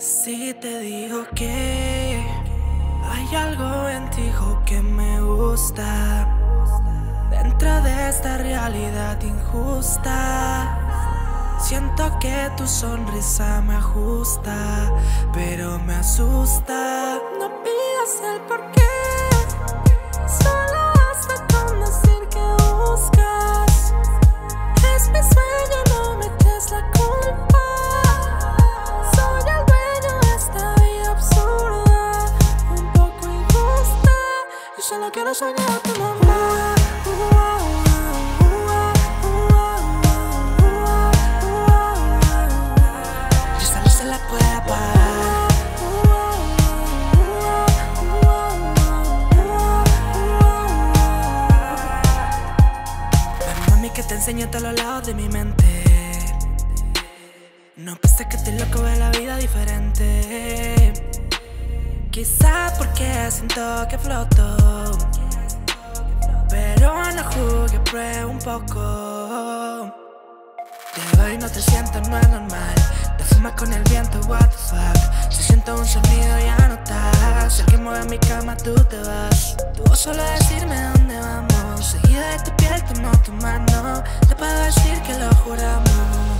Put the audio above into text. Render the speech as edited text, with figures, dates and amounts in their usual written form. Si te digo que hay algo en ti que me gusta, dentro de esta realidad injusta, siento que tu sonrisa me ajusta, pero me asusta. No pidas el porqué, solo basta con decir que buscas. Es mi sueño, no me eches la culpa. Solo quiero soñar tu nombre. Y esta no se la puede apagar. Ven, mami, que te enseñe hasta los lados de mi mente. No pienses que estoy loco, ve la vida diferente. Quizá porque siento que floto, pero no jugué, pruebo un poco. Te doy, no te siento, no es normal. Te fumas con el viento, what the fuck. Si siento un sonido ya no estás. Si alguien mueve mi cama tú te vas. Tú vos solo decirme dónde vamos. Seguida de tu piel tomo tu mano. Te puedo decir que lo juramos.